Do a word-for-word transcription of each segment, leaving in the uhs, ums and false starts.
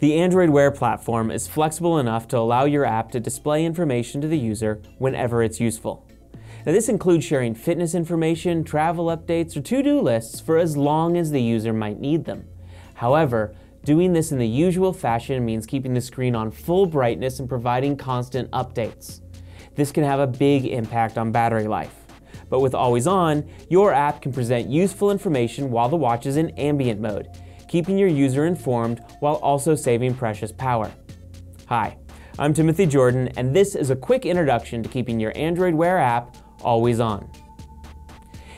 The Android Wear platform is flexible enough to allow your app to display information to the user whenever it's useful. Now, this includes sharing fitness information, travel updates, or to-do lists for as long as the user might need them. However, doing this in the usual fashion means keeping the screen on full brightness and providing constant updates. This can have a big impact on battery life. But with Always On, your app can present useful information while the watch is in ambient mode, keeping your user informed while also saving precious power. Hi, I'm Timothy Jordan, and this is a quick introduction to keeping your Android Wear app always on.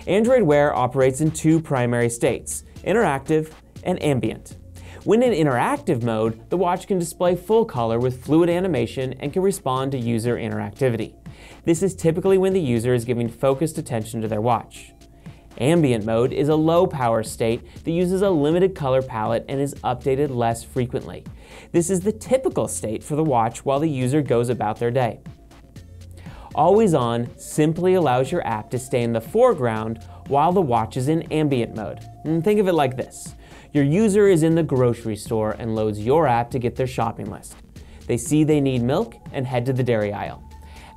Android Wear operates in two primary states, interactive and ambient. When in interactive mode, the watch can display full color with fluid animation and can respond to user interactivity. This is typically when the user is giving focused attention to their watch. Ambient mode is a low power state that uses a limited color palette and is updated less frequently. This is the typical state for the watch while the user goes about their day. Always On simply allows your app to stay in the foreground while the watch is in ambient mode. And think of it like this. Your user is in the grocery store and loads your app to get their shopping list. They see they need milk and head to the dairy aisle.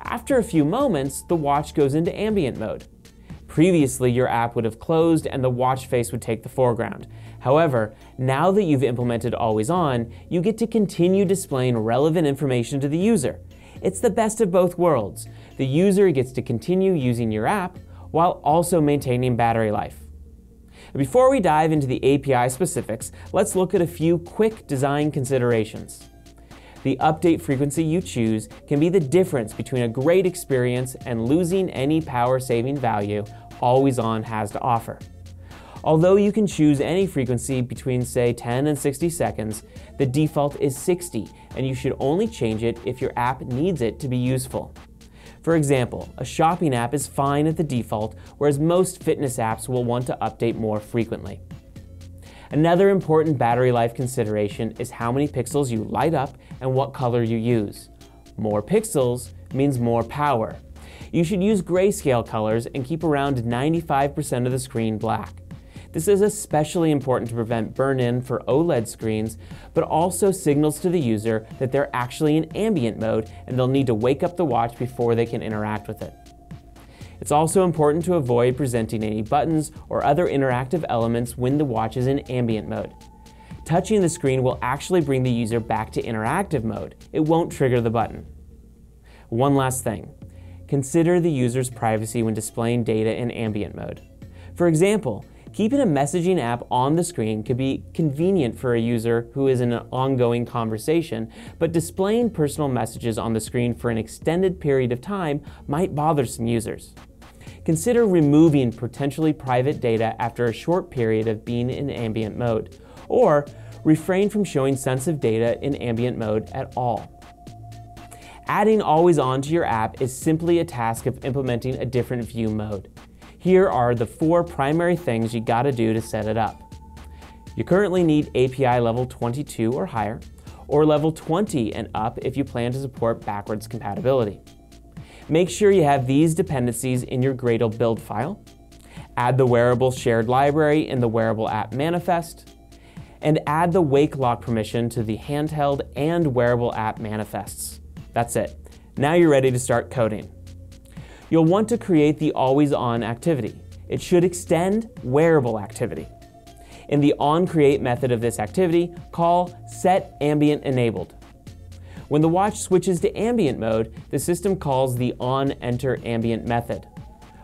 After a few moments, the watch goes into ambient mode. Previously, your app would have closed and the watch face would take the foreground. However, now that you've implemented Always On, you get to continue displaying relevant information to the user. It's the best of both worlds. The user gets to continue using your app while also maintaining battery life. Before we dive into the A P I specifics, let's look at a few quick design considerations. The update frequency you choose can be the difference between a great experience and losing any power-saving value Always On has to offer. Although you can choose any frequency between, say, ten and sixty seconds, the default is sixty, and you should only change it if your app needs it to be useful. For example, a shopping app is fine at the default, whereas most fitness apps will want to update more frequently. Another important battery life consideration is how many pixels you light up and what color you use. More pixels means more power. You should use grayscale colors and keep around ninety-five percent of the screen black. This is especially important to prevent burn-in for OLED screens, but also signals to the user that they're actually in ambient mode and they'll need to wake up the watch before they can interact with it. It's also important to avoid presenting any buttons or other interactive elements when the watch is in ambient mode. Touching the screen will actually bring the user back to interactive mode. It won't trigger the button. One last thing. Consider the user's privacy when displaying data in ambient mode. For example, keeping a messaging app on the screen could be convenient for a user who is in an ongoing conversation, but displaying personal messages on the screen for an extended period of time might bother some users. Consider removing potentially private data after a short period of being in ambient mode, or refrain from showing sensitive data in ambient mode at all. Adding Always On to your app is simply a task of implementing a different view mode. Here are the four primary things you gotta do to set it up. You currently need A P I level twenty-two or higher, or level twenty and up if you plan to support backwards compatibility. Make sure you have these dependencies in your Gradle build file. Add the wearable shared library in the wearable app manifest, and add the wake lock permission to the handheld and wearable app manifests. That's it. Now you're ready to start coding. You'll want to create the Always On activity. It should extend Wearable Activity. In the onCreate method of this activity, call setAmbientEnabled. When the watch switches to ambient mode, the system calls the onEnterAmbient method.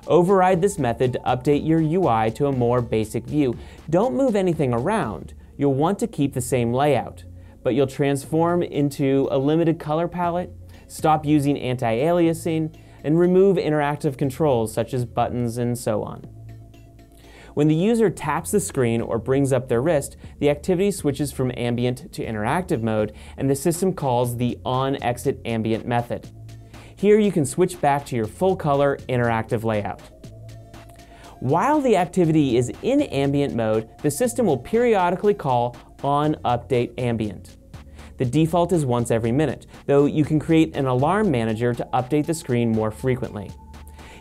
Override this method to update your U I to a more basic view. Don't move anything around. You'll want to keep the same layout, but you'll transform into a limited color palette, stop using anti-aliasing, and remove interactive controls such as buttons and so on. When the user taps the screen or brings up their wrist, the activity switches from ambient to interactive mode, and the system calls the onExitAmbient method. Here you can switch back to your full-color interactive layout. While the activity is in ambient mode, the system will periodically call onUpdateAmbient. The default is once every minute, though you can create an alarm manager to update the screen more frequently.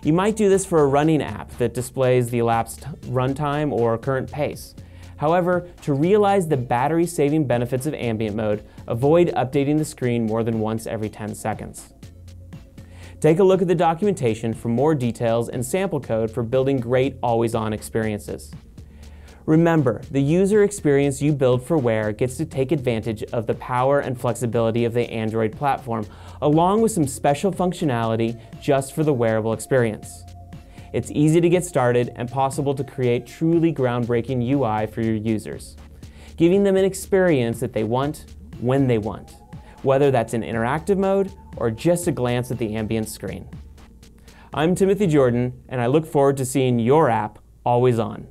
You might do this for a running app that displays the elapsed runtime or current pace. However, to realize the battery-saving benefits of ambient mode, avoid updating the screen more than once every ten seconds. Take a look at the documentation for more details and sample code for building great always-on experiences. Remember, the user experience you build for Wear gets to take advantage of the power and flexibility of the Android platform, along with some special functionality just for the wearable experience. It's easy to get started and possible to create truly groundbreaking U I for your users, giving them an experience that they want, when they want, whether that's in interactive mode or just a glance at the ambient screen. I'm Timothy Jordan, and I look forward to seeing your app always on.